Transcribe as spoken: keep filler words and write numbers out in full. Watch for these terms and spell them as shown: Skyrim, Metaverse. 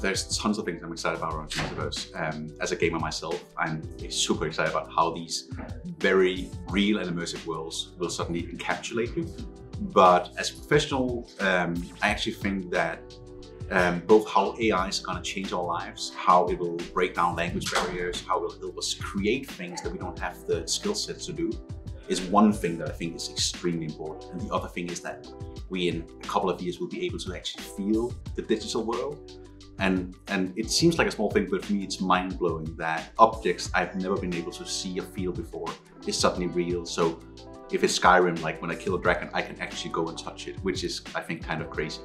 there's tons of things I'm excited about around the metaverse. Um, as a gamer myself, I'm super excited about how these very real and immersive worlds will suddenly encapsulate you. But as a professional, um, I actually think that um, both how A I is going to change our lives, how it will break down language barriers, how it will help us create things that we don't have the skill set to do, is one thing that I think is extremely important. And the other thing is that we, in a couple of years, will be able to actually feel the digital world. And, and it seems like a small thing, but for me, it's mind-blowing that objects I've never been able to see or feel before is suddenly real. So if it's Skyrim, like when I kill a dragon, I can actually go and touch it, which is, I think, kind of crazy.